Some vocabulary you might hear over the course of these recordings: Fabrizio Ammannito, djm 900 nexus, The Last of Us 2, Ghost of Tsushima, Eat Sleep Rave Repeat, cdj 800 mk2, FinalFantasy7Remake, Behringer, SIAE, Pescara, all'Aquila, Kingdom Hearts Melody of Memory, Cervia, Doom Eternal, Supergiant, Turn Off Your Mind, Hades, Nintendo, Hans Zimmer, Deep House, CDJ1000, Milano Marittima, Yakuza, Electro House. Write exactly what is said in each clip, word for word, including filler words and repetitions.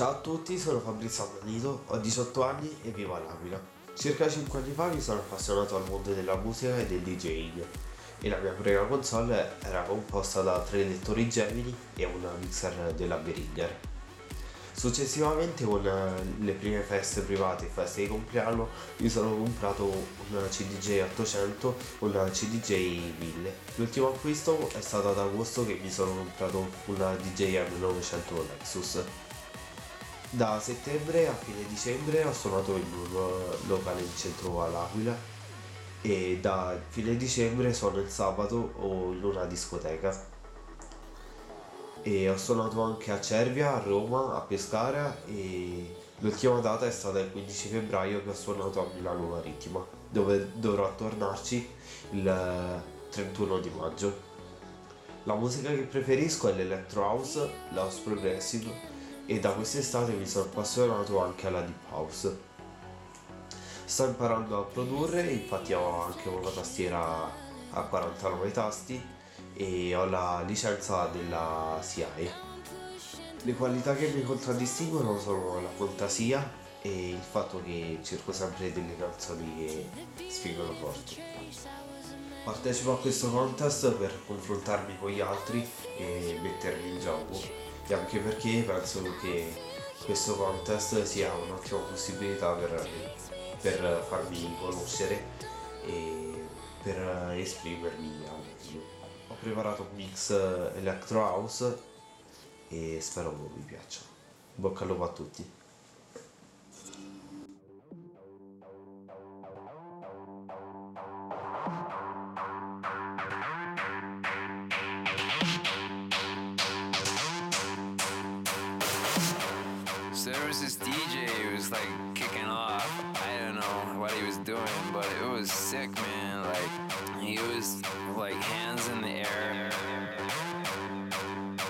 Ciao a tutti, sono Fabrizio Ammannito, ho diciotto anni e vivo all'Aquila. Circa cinque anni fa mi sono appassionato al mondo della musica e del DJing e la mia prima console era composta da tre lettori Gemini e una mixer della Behringer. Successivamente, con le prime feste private e feste di compleanno, mi sono comprato una C D J ottocento, una C D J mille. L'ultimo acquisto è stato ad agosto, che mi sono comprato una D J M novecento Nexus. Da settembre a fine dicembre ho suonato in un locale in centro all'Aquila e da fine dicembre suono il sabato o in una discoteca. E ho suonato anche a Cervia, a Roma, a Pescara e l'ultima data è stata il quindici febbraio, che ho suonato a Milano Marittima, dove dovrò tornarci il trentuno di maggio. La musica che preferisco è l'Electro House, l'House Progressive, e da quest'estate mi sono appassionato anche alla Deep House. Sto imparando a produrre, infatti ho anche una tastiera a quarantanove tasti e ho la licenza della S I A E. Le qualità che mi contraddistinguono sono la fantasia e il fatto che cerco sempre delle canzoni che sfigano forte. Partecipo a questo contest per confrontarmi con gli altri e mettermi in gioco, e anche perché penso che questo contest sia un'ottima possibilità per, per farmi conoscere e per esprimermi al meglio. Ho preparato un mix Electro House e spero che vi piaccia. Bocca al lupo a tutti! So there was this D J who was like kicking off. I don't know what he was doing, but it was sick, man. Like, he was like hands in the air.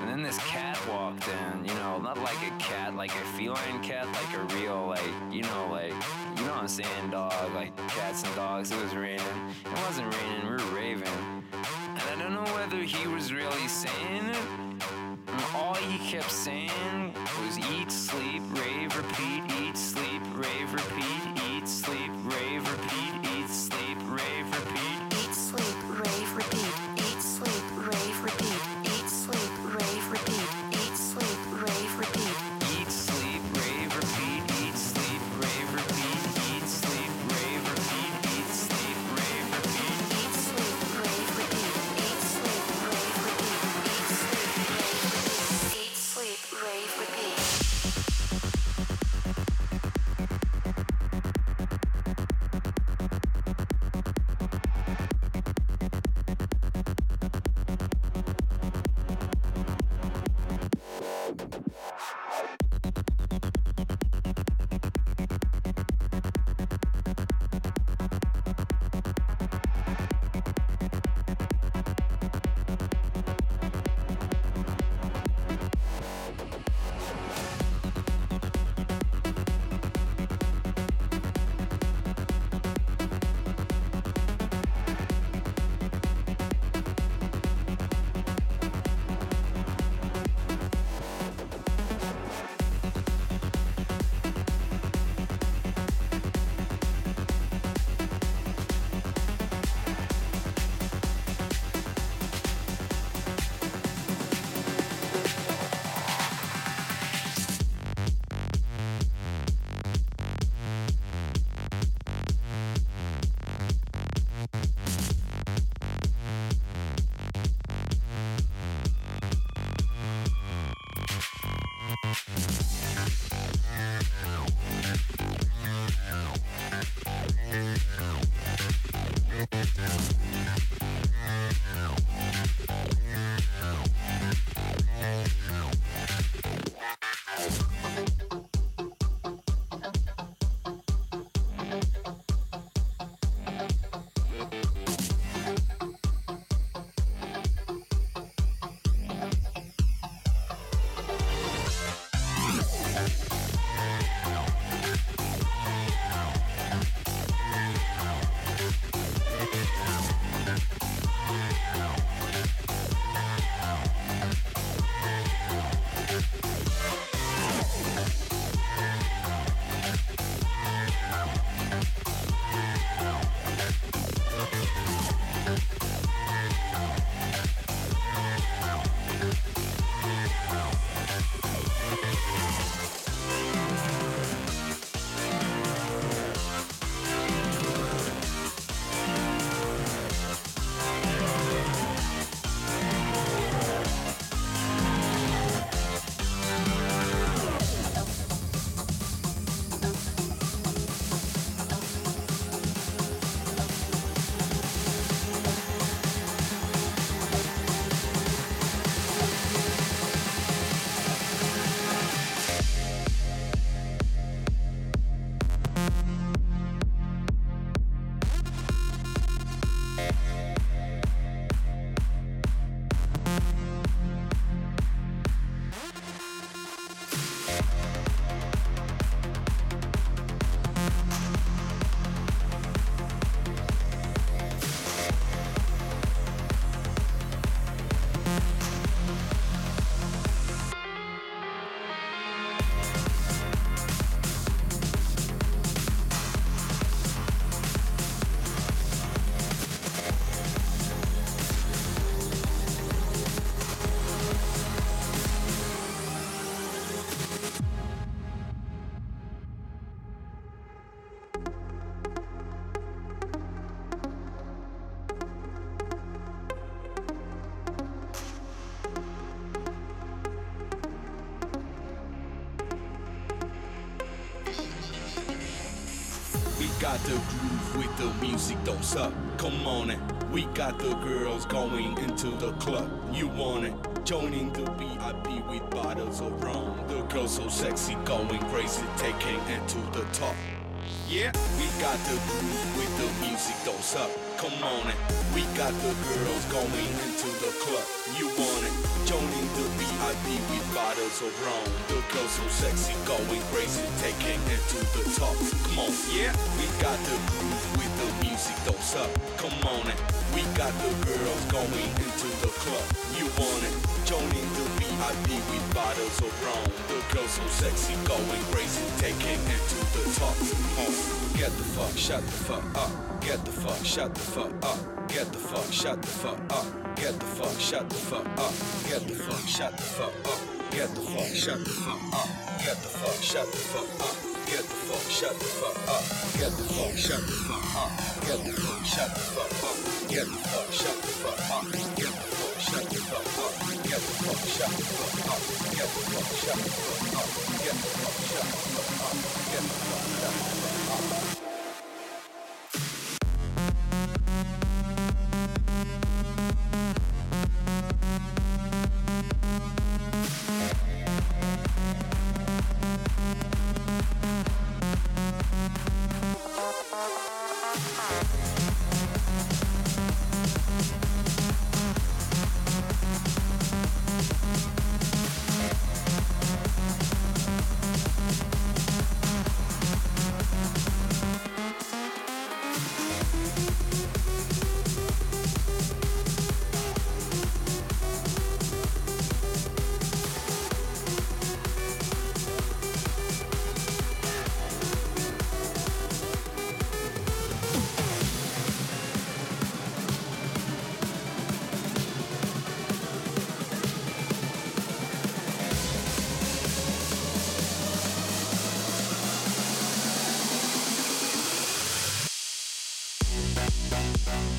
And then this cat walked in, you know, not like a cat, like a feline cat, like a real, like, you know, like, you know what I'm saying, dog, like cats and dogs. It was raining. It wasn't raining, we were raving. And I don't know whether he was really saying it. And all he kept saying was eat, sleep, rave, repeat, eat, sleep, rave, repeat, eat, sleep, rave, repeat, eat, sleep, rave, repeat, eat, sleep, rave, repeat, eat, sleep, rave, repeat, eat, sleep, rave, repeat, eat, sleep, rave, repeat, eat, sleep, rave, repeat, eat, sleep, rave, repeat, eat, sleep, rave, repeat, eat, sleep, rave, repeat, eat, sleep, rave, repeat, eat, sleep, rave, repeat, eat, sleep, rave, repeat. Eat, sleep, rave, repeat. got the groove with the music, don't suck. Come on it, we got the girls going into the club. You want it? Joining the V I P with bottles of rum. The girls so sexy, going crazy, taking it to the top. Yeah, we got the groove with the music, don't suck. Come on it, we got the girls going into the club. You want it? Joining the V I P with bottles of rum. The girls so sexy, going crazy, taking it to the top. Come on, yeah, we got the groove with the music, don't suck. Come on it, we got the girls going into the club. You want it? Joining the V I P with bottles of rum. The girls so sexy, going crazy, taking it to the top. Come on, get the fuck, shut the fuck up. Get the fuck, shut the fuck up. Get the fuck, shut the fuck up. Get the fuck, shut the fuck up. Get the fuck, shut the fuck up. Get the fuck, shut the fuck up. Get the fuck, shut the fuck up. Get the fuck, shut the fuck up. Get the fuck, shut the fuck up. Get the fuck, shut the fuck up. Get the fuck, shut the fuck up. Get the fuck, shut the fuck up. Get the fuck, shut the fuck up. Get the fuck, shut the fuck up. Get the fuck, shut the fuck up. Get the fuck, shut the fuck up.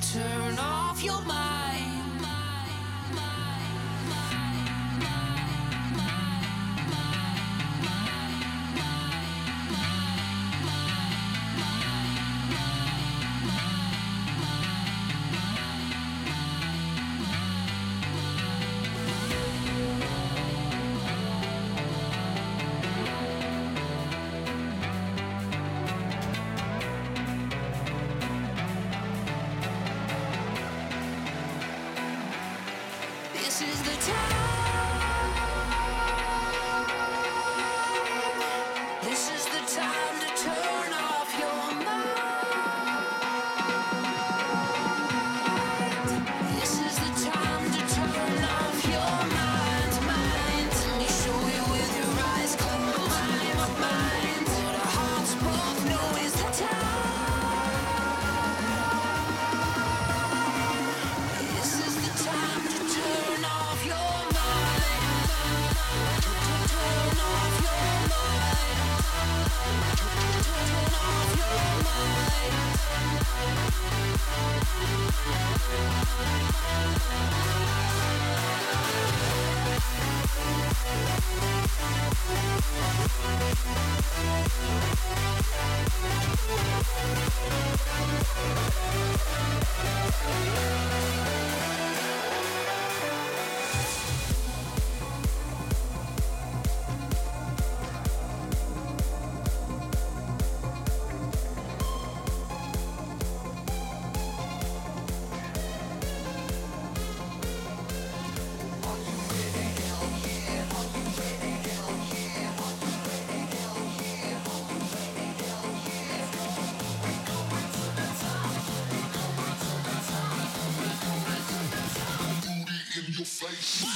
Turn off your mind. in your face.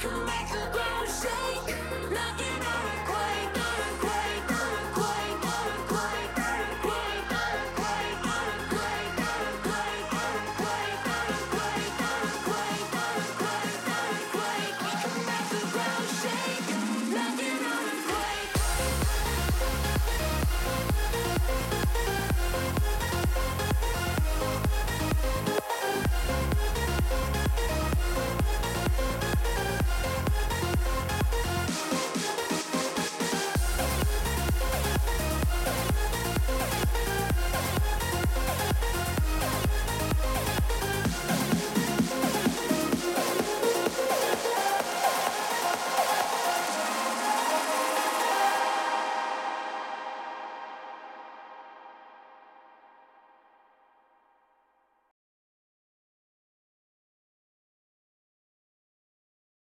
Come back, the ground shake, knocking out.